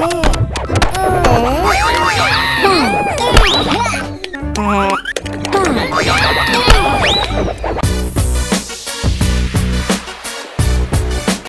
Oh!